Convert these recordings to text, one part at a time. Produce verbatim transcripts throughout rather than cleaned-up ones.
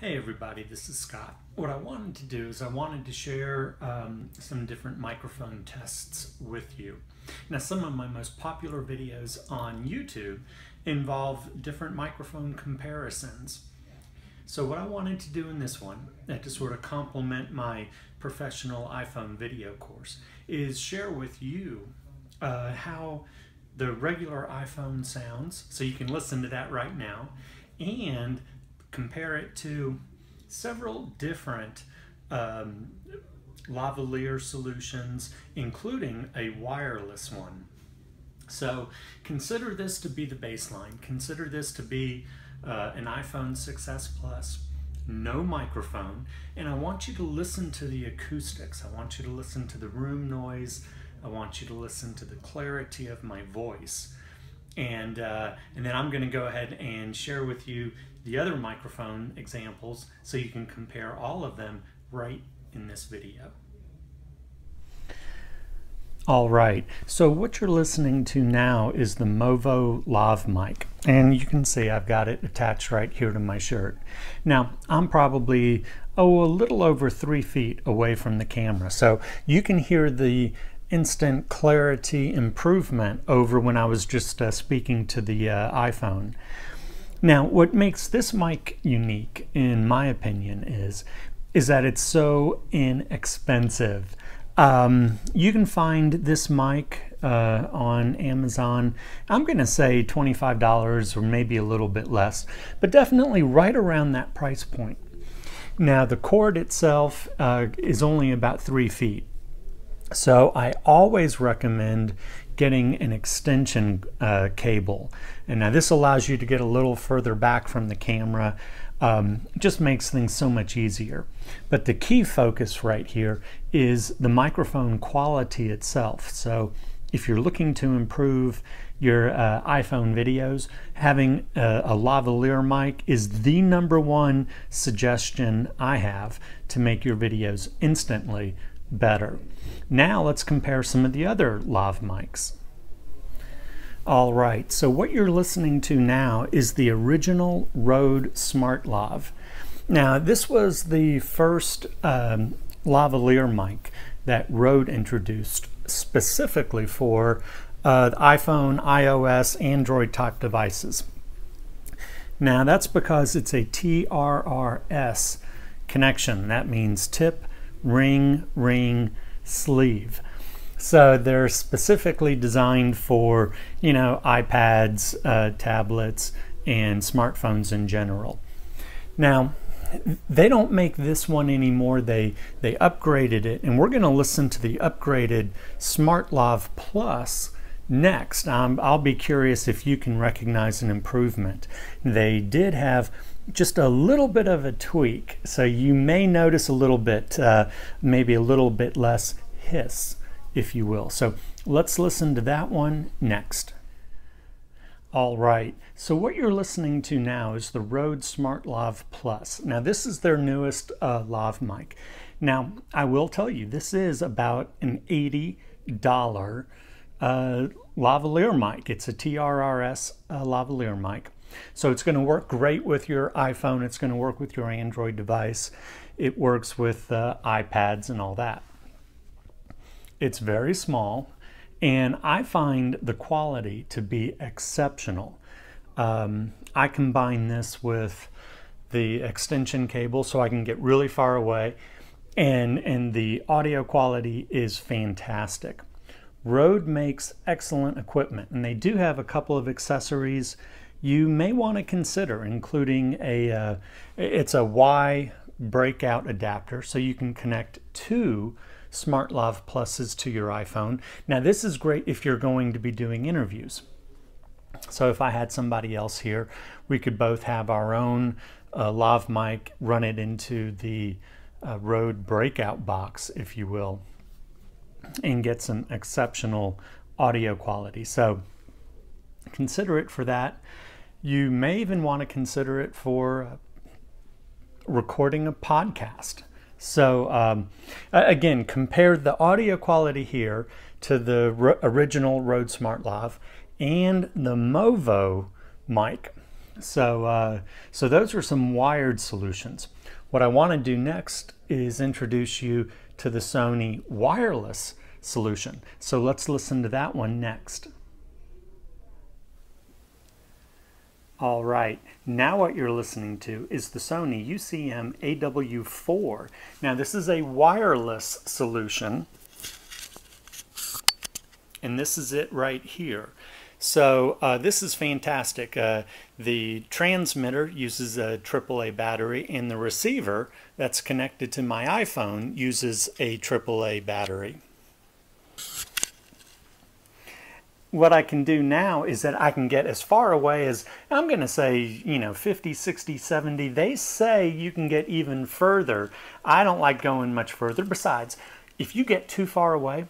Hey everybody, this is Scott. What I wanted to do is I wanted to share um, some different microphone tests with you. Now, some of my most popular videos on YouTube involve different microphone comparisons. So what I wanted to do in this one, to sort of complement my professional iPhone video course, is share with you uh, how the regular iPhone sounds, so you can listen to that right now, and compare it to several different um, lavalier solutions, including a wireless one. So consider this to be the baseline. Consider this to be uh, an iPhone six S Plus, no microphone, and I want you to listen to the acoustics. I want you to listen to the room noise. I want you to listen to the clarity of my voice. And, uh, and then I'm going to go ahead and share with you the other microphone examples so you can compare all of them right in this video. All right, so what you're listening to now is the Movo lav mic, and you can see I've got it attached right here to my shirt. Now, I'm probably, oh, a little over three feet away from the camera, so you can hear the instant clarity improvement over when I was just uh, speaking to the uh, iPhone. Now, what makes this mic unique, in my opinion, is is that it's so inexpensive. Um, you can find this mic uh, on Amazon. I'm going to say twenty-five dollars or maybe a little bit less, but definitely right around that price point. Now, the cord itself uh, is only about three feet. So I always recommend getting an extension uh, cable. And now this allows you to get a little further back from the camera. Um, just makes things so much easier. But the key focus right here is the microphone quality itself. So if you're looking to improve your uh, iPhone videos, having a, a lavalier mic is the number one suggestion I have to make your videos instantly better. Now let's compare some of the other lav mics. All right, so what you're listening to now is the original Rode SmartLav. Now this was the first um, lavalier mic that Rode introduced specifically for uh, iPhone, iOS, Android type devices. Now that's because it's a T R R S connection. That means tip, ring, ring, sleeve. So they're specifically designed for, you know, iPads, uh, tablets, and smartphones in general. Now, they don't make this one anymore. They, they upgraded it, and we're going to listen to the upgraded SmartLav Plus next. Um, I'll be curious if you can recognize an improvement. They did have just a little bit of a tweak, so you may notice a little bit, uh, maybe a little bit less hiss, if you will. So let's listen to that one next. All right, so what you're listening to now is the Rode SmartLav Plus. Now this is their newest uh, lav mic. Now I will tell you, this is about an eighty dollar uh, lavalier mic. It's a T R R S uh, lavalier mic. So it's going to work great with your iPhone, it's going to work with your Android device, it works with uh, iPads and all that. It's very small, and I find the quality to be exceptional. Um, I combine this with the extension cable so I can get really far away, and, and the audio quality is fantastic. Rode makes excellent equipment, and they do have a couple of accessories you may want to consider, including a, uh, it's a Y breakout adapter, so you can connect two SmartLav Pluses to your iPhone. Now this is great if you're going to be doing interviews. So if I had somebody else here, we could both have our own uh, lav mic, run it into the uh, Rode breakout box, if you will, and get some exceptional audio quality. So consider it for that. You may even want to consider it for recording a podcast. So um, again, compare the audio quality here to the original Rode SmartLav and the Movo mic. So, uh, so those are some wired solutions. What I want to do next is introduce you to the Sony wireless solution. So let's listen to that one next. All right, now what you're listening to is the Sony E C M A W four. Now this is a wireless solution, and this is it right here. So uh, this is fantastic. Uh, the transmitter uses a triple A battery, and the receiver that's connected to my iPhone uses a triple A battery. What I can do now is that I can get as far away as, I'm going to say, you know, fifty, sixty, seventy. They say you can get even further. I don't like going much further. Besides, if you get too far away,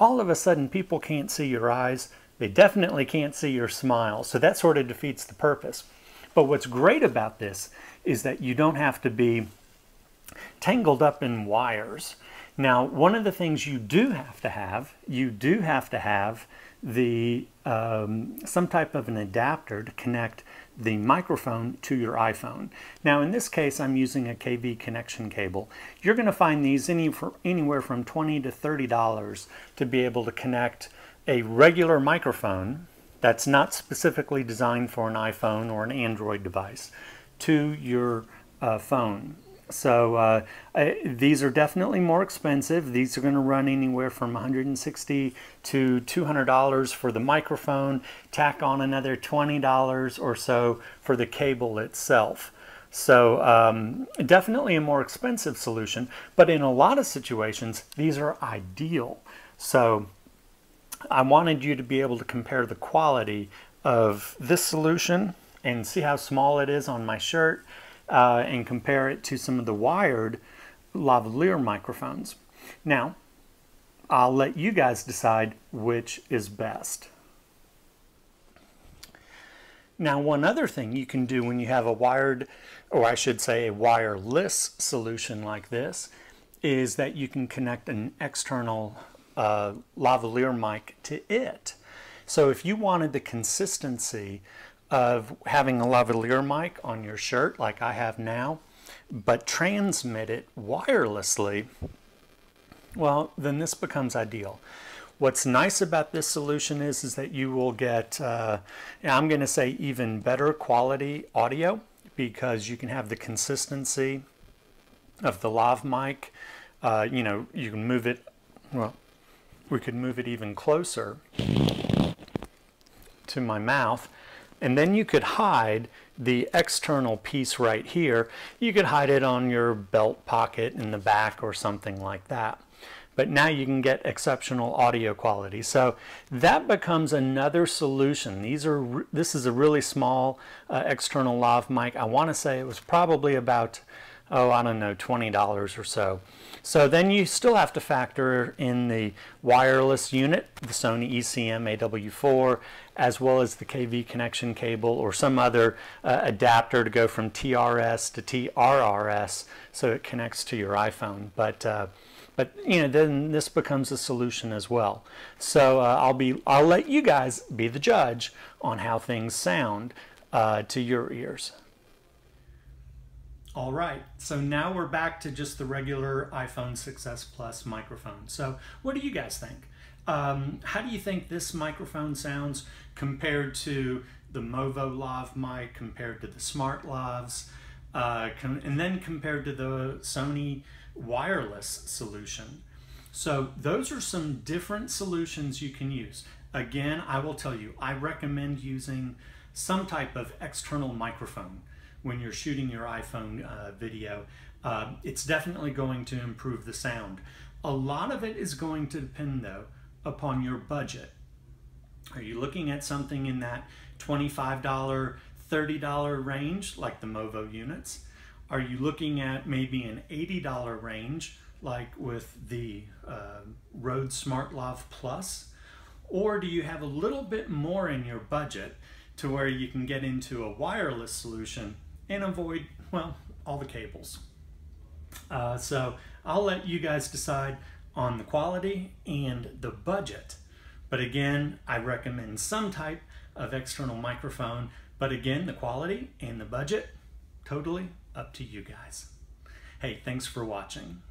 all of a sudden people can't see your eyes. They definitely can't see your smile. So that sort of defeats the purpose. But what's great about this is that you don't have to be tangled up in wires. Now, one of the things you do have to have, you do have to have the um, some type of an adapter to connect the microphone to your iPhone. Now, in this case, I'm using a K V connection cable. You're going to find these any for anywhere from twenty to thirty dollars to be able to connect a regular microphone that's not specifically designed for an iPhone or an Android device to your uh, phone. So uh, I, these are definitely more expensive. These are going to run anywhere from one hundred sixty to two hundred dollars for the microphone, tack on another twenty dollars or so for the cable itself. So um, definitely a more expensive solution, but in a lot of situations, these are ideal. So I wanted you to be able to compare the quality of this solution and see how small it is on my shirt. Uh, and compare it to some of the wired lavalier microphones. Now, I'll let you guys decide which is best. Now, one other thing you can do when you have a wired, or I should say a wireless solution like this, is that you can connect an external uh, lavalier mic to it. So if you wanted the consistency of having a lavalier mic on your shirt like I have now, but transmit it wirelessly, well, then this becomes ideal. What's nice about this solution is, is that you will get, uh, I'm gonna say, even better quality audio, because you can have the consistency of the lav mic. Uh, you know, you can move it, well, we could move it even closer to my mouth. And then you could hide the external piece right here. You could hide it on your belt pocket in the back or something like that. But now you can get exceptional audio quality. So that becomes another solution. These are, this is a really small uh, external lav mic. I want to say it was probably about, oh, I don't know, twenty dollars or so. So then you still have to factor in the wireless unit, the Sony E C M A W four, as well as the K V connection cable or some other uh, adapter to go from T R S to T R R S so it connects to your iPhone. But, uh, but you know, then this becomes a solution as well. So uh, I'll, be, I'll let you guys be the judge on how things sound uh, to your ears. All right, so now we're back to just the regular iPhone six S Plus microphone. So what do you guys think? Um, how do you think this microphone sounds compared to the Movo Lav mic, compared to the SmartLavs, uh, and then compared to the Sony wireless solution? So those are some different solutions you can use. Again, I will tell you, I recommend using some type of external microphone when you're shooting your iPhone uh, video. Uh, it's definitely going to improve the sound. A lot of it is going to depend, though, upon your budget. Are you looking at something in that twenty-five, thirty dollar range, like the Movo units? Are you looking at maybe an eighty dollar range, like with the uh, Rode SmartLav Plus? Or do you have a little bit more in your budget to where you can get into a wireless solution and avoid, well, all the cables? Uh, so I'll let you guys decide on the quality and the budget. But again, I recommend some type of external microphone, But again, the quality and the budget, totally up to you guys. Hey, thanks for watching.